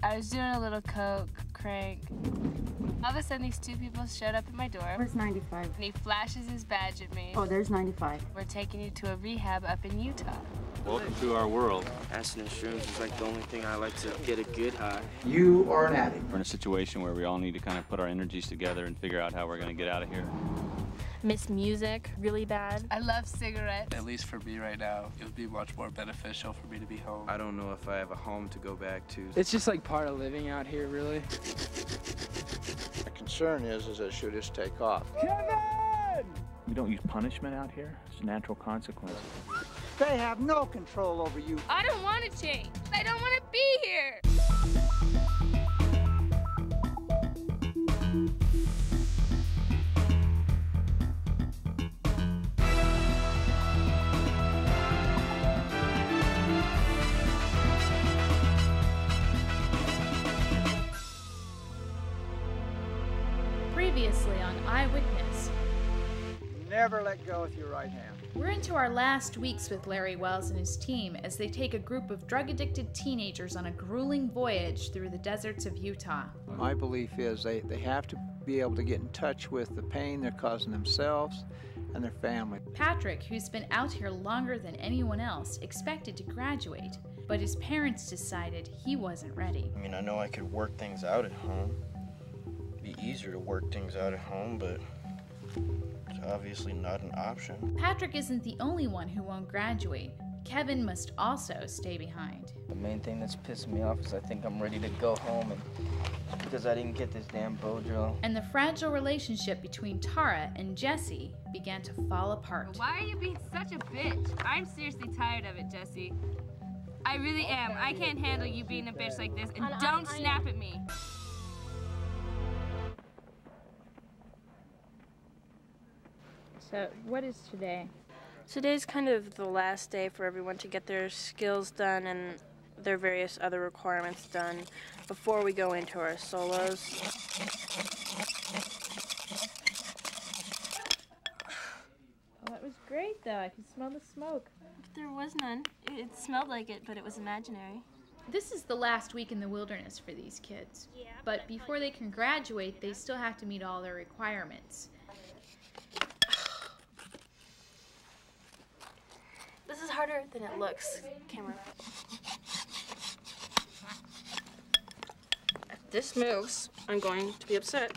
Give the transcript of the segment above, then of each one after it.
I was doing a little coke crank. All of a sudden, these two people showed up at my door. Where's 95? And he flashes his badge at me. Oh, there's 95. We're taking you to a rehab up in Utah. Welcome to our world. Acid and shrooms is like the only thing I like to get a good high. You are an addict. We're in a situation where we all need to kind of put our energies together and figure out how we're going to get out of here. Miss music really bad. I love cigarettes. At least for me right now, it would be much more beneficial for me to be home. I don't know if I have a home to go back to. It's just like part of living out here, really. My concern is that she'll just take off. Kevin! We don't use punishment out here. It's a natural consequence. They have no control over you. I don't want to change. I don't want to be here. Previously on I Witness. Never let go with your right hand. We're into our last weeks with Larry Wells and his team as they take a group of drug-addicted teenagers on a grueling voyage through the deserts of Utah. My belief is they have to be able to get in touch with the pain they're causing themselves and their family. Patrick, who's been out here longer than anyone else, expected to graduate, but his parents decided he wasn't ready. I mean, I know I could work things out at home. It'd be easier to work things out at home, but it's obviously not an option. Patrick isn't the only one who won't graduate. Kevin must also stay behind. The main thing that's pissing me off is I think I'm ready to go home and because I didn't get this damn bow drill. And the fragile relationship between Tara and Jesse began to fall apart. Why are you being such a bitch? I'm seriously tired of it, Jesse. I really am. I can't handle you being a bitch like this, and don't snap at me. So what is today? Today's kind of the last day for everyone to get their skills done and their various other requirements done before we go into our solos. Well, that was great though. I can smell the smoke. There was none. It smelled like it, but it was imaginary. This is the last week in the wilderness for these kids. Yeah, but before they can graduate, they still have to meet all their requirements. This is harder than it looks, camera. If this moves, I'm going to be upset.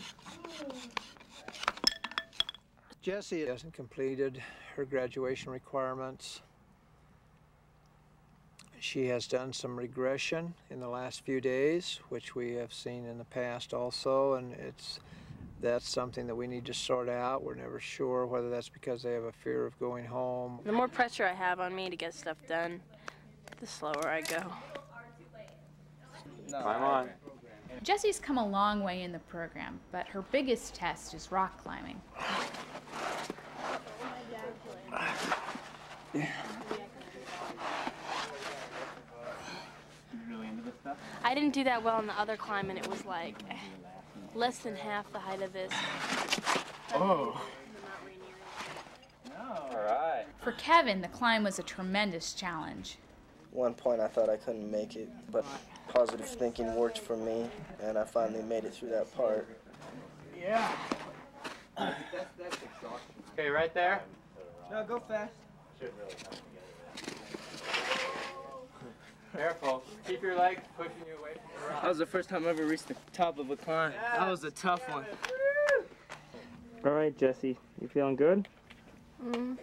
Jessie hasn't completed her graduation requirements. She has done some regression in the last few days, which we have seen in the past also, and that's something that we need to sort out. We're never sure whether that's because they have a fear of going home. The more pressure I have on me to get stuff done, the slower I go. I'm on. Jessie's come a long way in the program, but her biggest test is rock climbing. Yeah. I didn't do that well on the other climb, and it was like less than half the height of this. Oh. All right. For Kevin, the climb was a tremendous challenge. At one point, I thought I couldn't make it, but positive thinking worked for me, and I finally made it through that part. Yeah. Okay, right there. No, go fast. Careful. Keep your legs pushing you away from the rock. That was the first time I ever reached the top of a climb. Yeah. That was a tough one. All right, Jesse. You feeling good? Mm.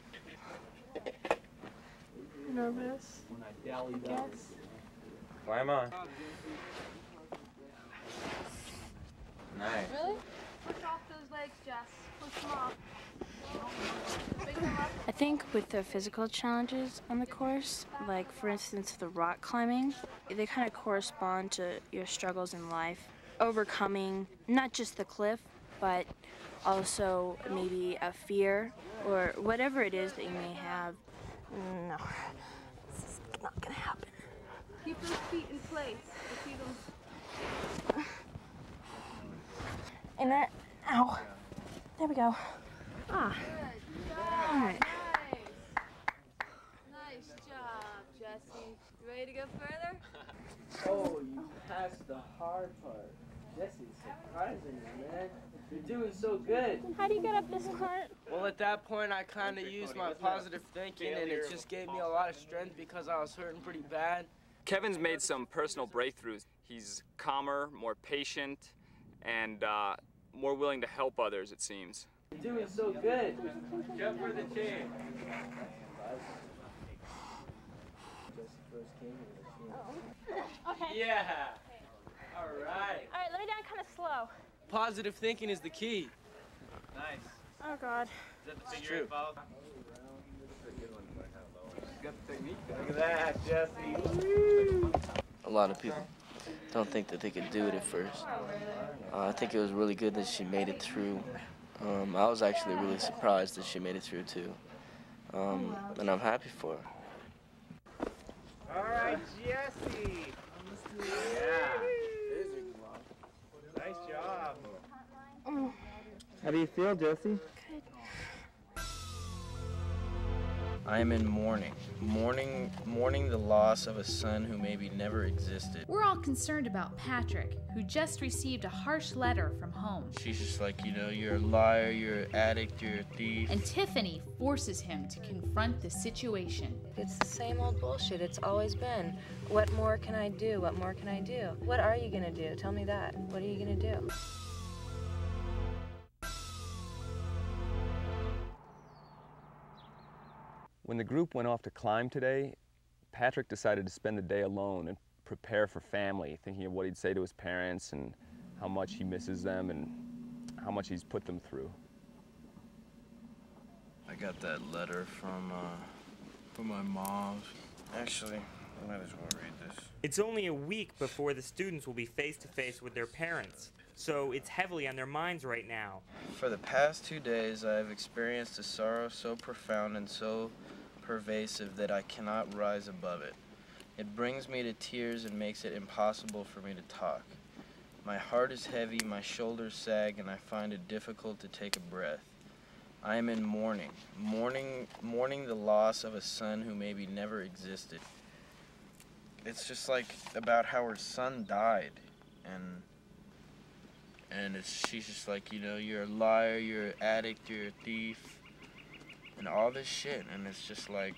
Nervous. I guess. Climb on. Nice. Really? Push off those legs, Jess. Push them off. I think with the physical challenges on the course, like for instance the rock climbing, they kind of correspond to your struggles in life. Overcoming not just the cliff, but also maybe a fear or whatever it is that you may have. No, this is not gonna happen. Keep those feet in place. And that, ow, there we go. Ah. Good. All right. Nice job, Jesse. You ready to go further? Oh, you past the hard part. Jesse, surprising, man. You're doing so good. How do you get up this part? Well, at that point, I kind of used my positive thinking, and it just gave me a lot of strength because I was hurting pretty bad. Kevin's made some personal breakthroughs. He's calmer, more patient, and more willing to help others, it seems. You're doing so good. Jump for the chain. Oh. Okay. Yeah. All right, let me down kind of slow. Positive thinking is the key. Nice. Oh, God. Is that the figure eight ball? You got the technique. Look at that, Jesse. A lot of people don't think that they could do it at first. I think it was really good that she made it through. I was actually really surprised that she made it through, too. And I'm happy for her. All right, Jesse. Yeah. Nice job. How do you feel, Jesse? Good. I am in mourning. Mourning the loss of a son who maybe never existed. We're all concerned about Patrick, who just received a harsh letter from home. She's just like, you know, you're a liar, you're an addict, you're a thief. And Tiffany forces him to confront the situation. It's the same old bullshit it's always been. What more can I do? What more can I do? What are you gonna do? Tell me that. What are you gonna do? When the group went off to climb today, Patrick decided to spend the day alone and prepare for family, thinking of what he'd say to his parents and how much he misses them and how much he's put them through. I got that letter from my mom. Actually, I might as well read this. It's only a week before the students will be face-to-face with their parents, so it's heavily on their minds right now. For the past 2 days, I have experienced a sorrow so profound and so pervasive that I cannot rise above it. It brings me to tears and makes it impossible for me to talk. My heart is heavy, my shoulders sag, and I find it difficult to take a breath. I am in mourning the loss of a son who maybe never existed. It's just like about how her son died, and she's just like, you know, you're a liar, you're an addict, you're a thief, and all this shit, and it's just like,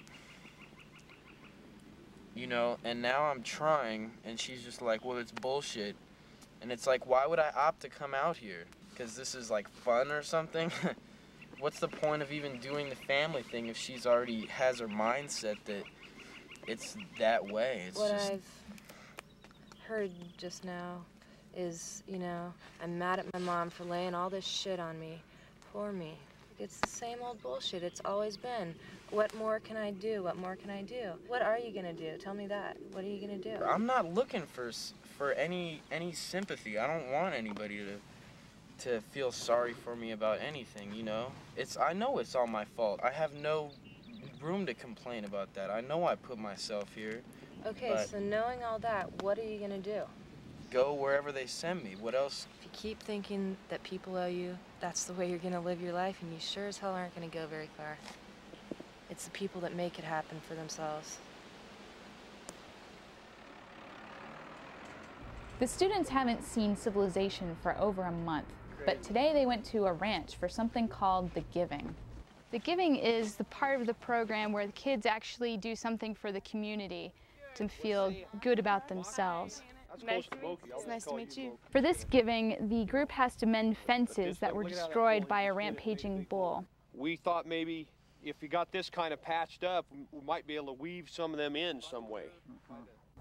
you know, and now I'm trying, and she's just like, well, it's bullshit, and it's like, why would I opt to come out here? Because this is like fun or something? What's the point of even doing the family thing if she's already has her mindset that it's that way? It's what just... I've heard just now is, you know, I'm mad at my mom for laying all this shit on me. Poor me. It's the same old bullshit it's always been. What more can I do? What more can I do? What are you gonna do? Tell me that. What are you gonna do? I'm not looking for any sympathy. I don't want anybody to feel sorry for me about anything, you know? I know it's all my fault. I have no room to complain about that. I know I put myself here. Okay, so knowing all that, what are you gonna do? Go wherever they send me. What else? If you keep thinking that people owe you, that's the way you're gonna live your life, and you sure as hell aren't gonna go very far. It's the people that make it happen for themselves. The students haven't seen civilization for over a month, but today they went to a ranch for something called The Giving. The Giving is the part of the program where the kids actually do something for the community to feel good about themselves. It's nice to meet you. For this Giving, the group has to mend fences that were destroyed by a rampaging bull. We thought maybe if you got this kind of patched up, we might be able to weave some of them in some way.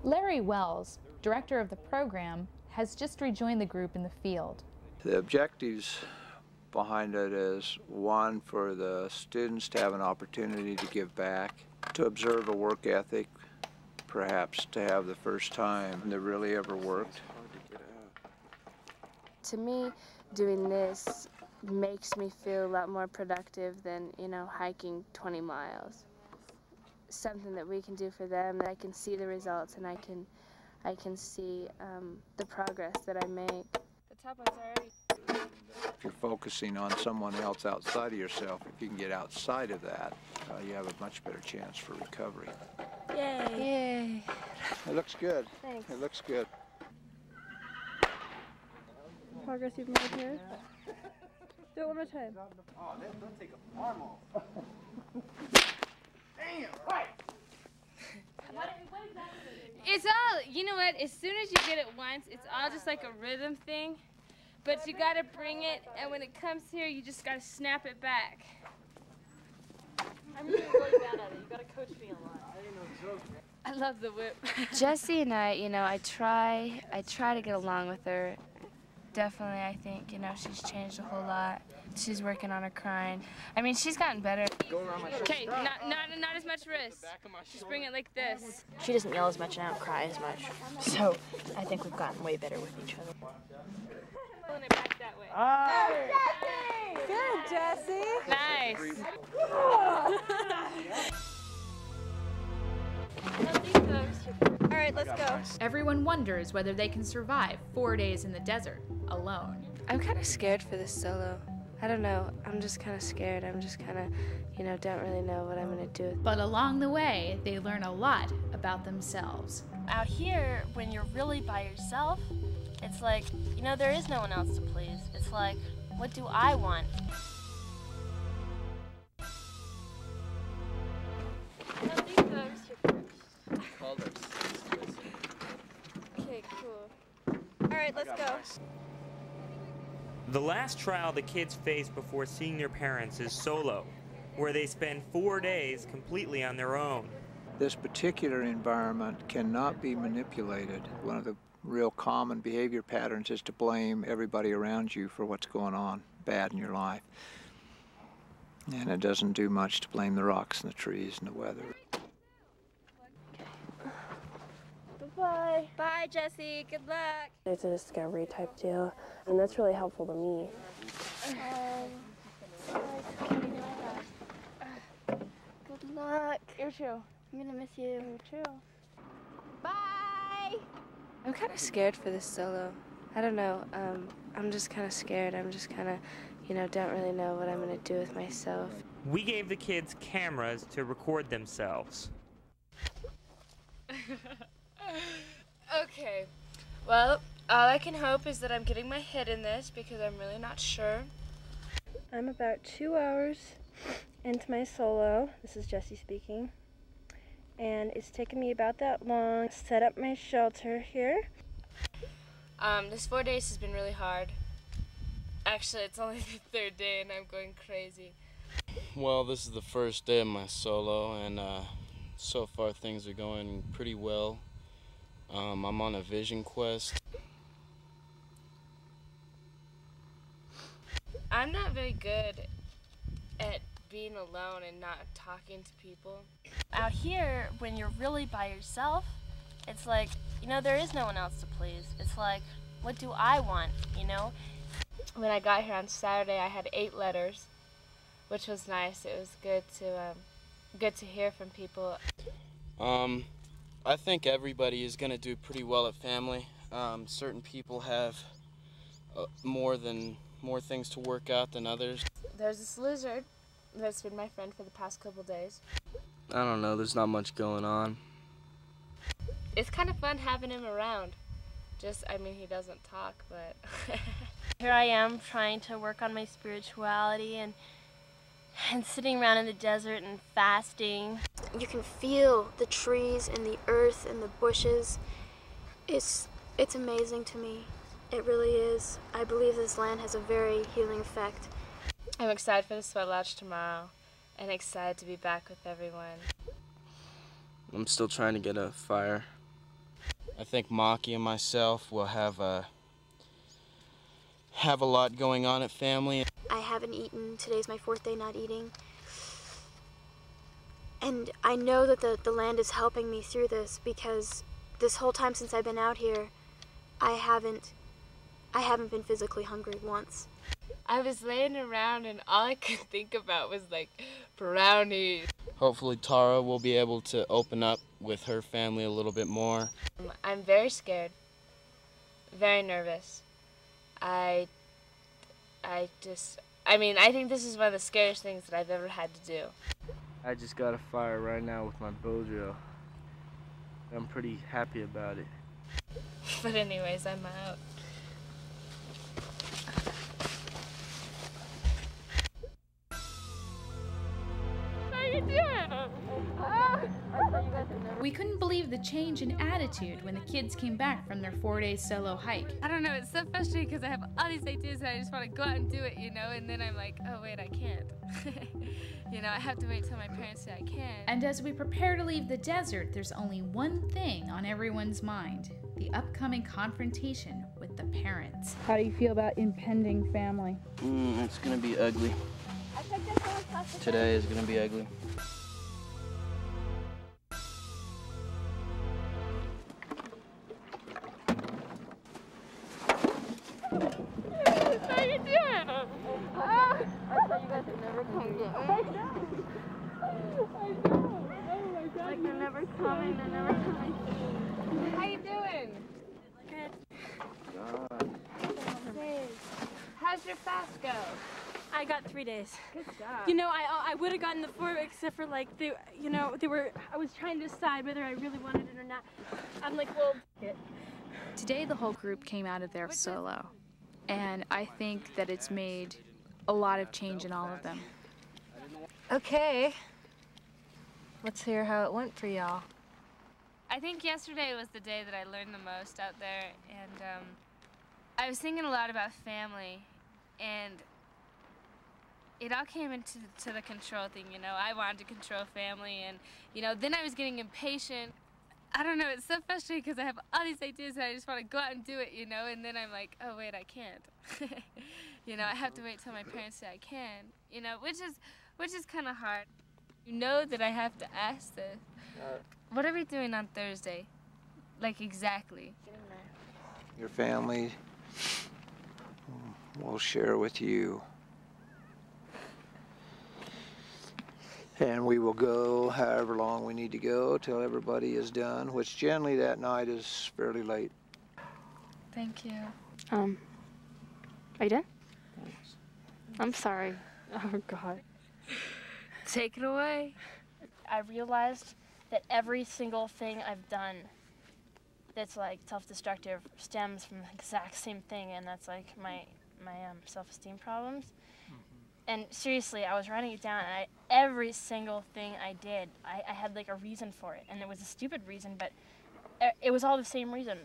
Larry Wells, director of the program, has just rejoined the group in the field. The objectives behind it is, one, for the students to have an opportunity to give back, to observe a work ethic, perhaps to have the first time they really ever worked. To me, doing this makes me feel a lot more productive than, you know, hiking 20 miles. Something that we can do for them, that I can see the results, and I can see the progress that I make. The top one's already. If you're focusing on someone else outside of yourself, if you can get outside of that, you have a much better chance for recovery. Yay! Yay! It looks good. Thanks. It looks good. progress you've made here? Do it one more time. Oh, they'll take a arm off. Damn, right! It's all, you know what, as soon as you get it once, it's all just like a rhythm thing. But you gotta bring it, and when it comes here, you just gotta snap it back. I'm really bad at it. You gotta coach me a lot. I ain't no joke, man. I love the whip. Jessie and I, you know, I try to get along with her. Definitely, I think, you know, she's changed a whole lot. She's working on her crying. I mean, she's gotten better. Okay, not as much wrist. Just bring it like this. She doesn't yell as much and I don't cry as much. So I think we've gotten way better with each other. Pulling it back that way. Good, Jessie. Nice. All right, let's go. Everyone wonders whether they can survive 4 days in the desert alone. I'm kind of scared for this solo. I don't know. I'm just kind of scared. I'm just kind of, you know, don't really know what I'm going to do. But along the way, they learn a lot about themselves. Out here, when you're really by yourself, it's like, you know, there is no one else to please. It's like, what do I want? Okay, cool. All right, let's go. The last trial the kids face before seeing their parents is solo, where they spend 4 days completely on their own. This particular environment cannot be manipulated. One of the real common behavior patterns is to blame everybody around you for what's going on bad in your life. And it doesn't do much to blame the rocks and the trees and the weather. Bye. Bye, Jessie. Good luck. It's a discovery type deal, and that's really helpful to me. Good luck. You're too. I'm gonna miss you. You're too. Bye. I'm kind of scared for this solo. I don't know. I'm just kind of scared. I'm just kind of, you know, don't really know what I'm gonna do with myself. We gave the kids cameras to record themselves. Okay, well, all I can hope is that I'm getting my head in this because I'm really not sure. I'm about 2 hours into my solo. This is Jessie speaking. And it's taken me about that long to set up my shelter here. This 4 days has been really hard. Actually, it's only the third day and I'm going crazy. Well, this is the first day of my solo and so far things are going pretty well. I'm on a vision quest. I'm not very good at being alone and not talking to people. Out here, when you're really by yourself, it's like, you know, there is no one else to please. It's like, what do I want, you know? When I got here on Saturday, I had 8 letters, which was nice. It was good to hear from people. I think everybody is going to do pretty well at family. Certain people have more things to work out than others. There's this lizard that's been my friend for the past couple days. I don't know, there's not much going on. It's kind of fun having him around. Just, I mean, he doesn't talk, but... Here I am trying to work on my spirituality and sitting around in the desert and fasting. You can feel the trees and the earth and the bushes. It's amazing to me. It really is. I believe this land has a very healing effect. I'm excited for the sweat lodge tomorrow and excited to be back with everyone. I'm still trying to get a fire. I think Maki and myself will have a lot going on at family. I haven't eaten. Today's my 4th day not eating. And I know that the land is helping me through this because this whole time since I've been out here, I haven't been physically hungry once. I was laying around and all I could think about was like brownies. Hopefully Tara will be able to open up with her family a little bit more. I'm very scared, very nervous. I think this is one of the scariest things that I've ever had to do. I just got a fire right now with my bow drill. I'm pretty happy about it. But anyways, I'm out. the change in attitude when the kids came back from their 4-day solo hike. I don't know, it's so frustrating because I have all these ideas and I just want to go out and do it, you know, and then I'm like, oh wait, I can't. You know, I have to wait till my parents say I can. And as we prepare to leave the desert, there's only one thing on everyone's mind: the upcoming confrontation with the parents. How do you feel about impending family? It's gonna be ugly. Today is gonna be ugly. How you doing? I thought you guys would never come get me. I know. Oh my God. Like they're never coming. They're never coming. How you doing? Good. God. How's your fast go? I got 3 days. Good job. You know, I would have gotten the 4, except for like they, you know, they were. I was trying to decide whether I really wanted it or not. I'm like, well, it. Today the whole group came out of there solo, and I think that it's made a lot of change in all of them. Okay, let's hear how it went for y'all. I think yesterday was the day that I learned the most out there, and I was thinking a lot about family, and it all came into the control thing, you know. I wanted to control family, and you know, then I was getting impatient. I don't know, it's so frustrating because I have all these ideas and I just want to go out and do it, you know, and then I'm like, oh wait, I can't. You know, I have to wait till my parents say I can, you know, which is kind of hard. You know that I have to ask this. What are we doing on Thursday? Like, exactly. Your family will share with you. And we will go however long we need to go till everybody is done, which generally that night is fairly late. Thank you. Are you done? Thanks. I'm sorry. Oh, God. Take it away. I realized that every single thing I've done that's, like, self-destructive stems from the exact same thing, and that's, like, my self-esteem problems. And seriously, I was writing it down, and every single thing I did, I had like a reason for it. And it was a stupid reason, but it was all the same reason,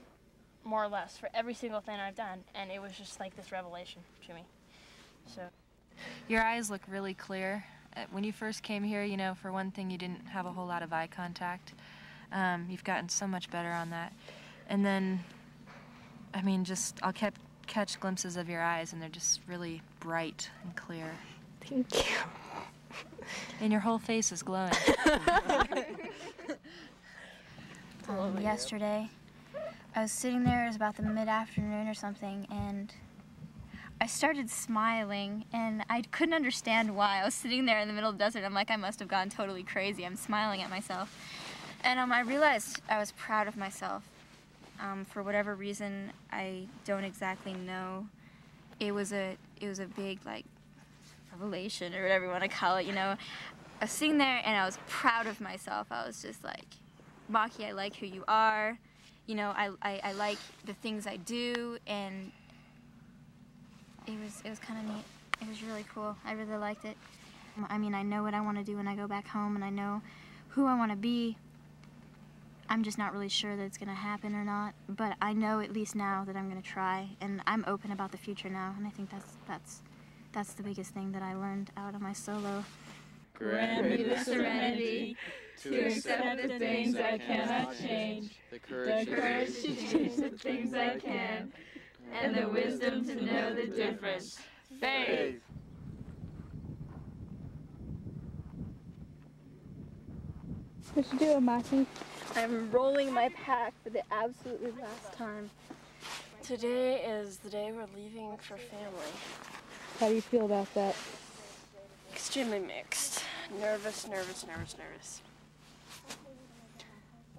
more or less, for every single thing I've done. And it was just like this revelation to me. So, your eyes look really clear. When you first came here, you know, for one thing, you didn't have a whole lot of eye contact. You've gotten so much better on that. And then, I mean, just, I'll catch glimpses of your eyes, and they're just really bright and clear. Thank you. And your whole face is glowing. Yesterday, I was sitting there, it was about the mid-afternoon or something, and I started smiling, and I couldn't understand why. I was sitting there in the middle of the desert, I'm like, I must have gone totally crazy. I'm smiling at myself. And I realized I was proud of myself. For whatever reason, I don't exactly know. It was a big, like, revelation or whatever you want to call it, you know. I was sitting there and I was proud of myself. I was just like, Maki, I like who you are, you know, I like the things I do, and it was kind of neat. It was really cool. I really liked it. I mean, I know what I want to do when I go back home, and I know who I want to be. I'm just not really sure that it's going to happen or not, but I know at least now that I'm going to try, and I'm open about the future now, and I think that's the biggest thing that I learned out of my solo. Grant me the serenity to accept the things I cannot change, the courage to change the things I can, and the wisdom to know the difference. Faith! What you doing, Maki? I'm rolling my pack for the absolutely last time. Today is the day we're leaving for family. How do you feel about that? Extremely mixed. Nervous.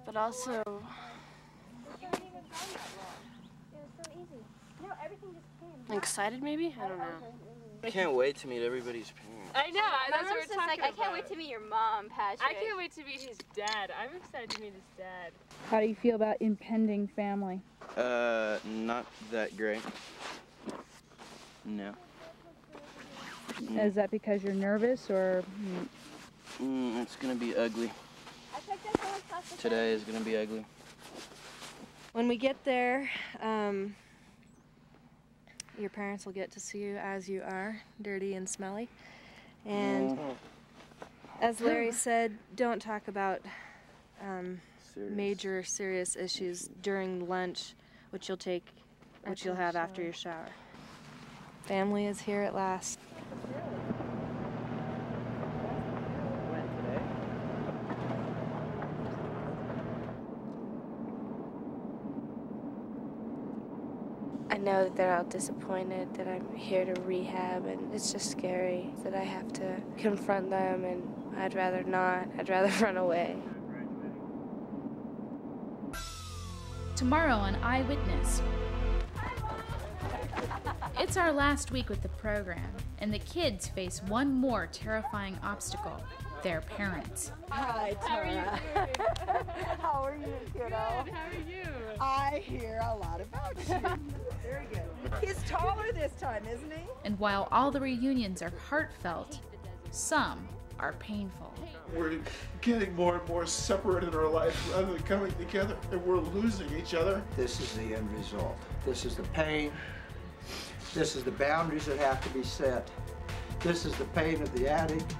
But also, excited maybe? I don't know. I can't wait to meet everybody's parents. I know, that's what we're talking like, about. I can't wait to meet your mom, Patrick. I can't wait to meet his dad. I'm excited to meet his dad. How do you feel about impending family? Not that great. No. Is that because you're nervous, or? It's gonna be ugly. today is going to be ugly. When we get there, your parents will get to see you as you are, dirty and smelly. And as Larry said, don't talk about major serious issues during lunch, which you'll take, which you'll have after your shower. Family is here at last. I know that they're all disappointed that I'm here to rehab, and it's just scary that I have to confront them, and I'd rather not. I'd rather run away. Tomorrow on I Witness. It's our last week with the program, and the kids face one more terrifying obstacle, their parents. Hi, Tara. How are you? Good, how are you? I hear a lot about you. Very good. He's taller this time, isn't he? And while all the reunions are heartfelt, some are painful. We're getting more and more separate in our life rather than coming together, and we're losing each other. This is the end result. This is the pain. This is the boundaries that have to be set. This is the pain of the addict.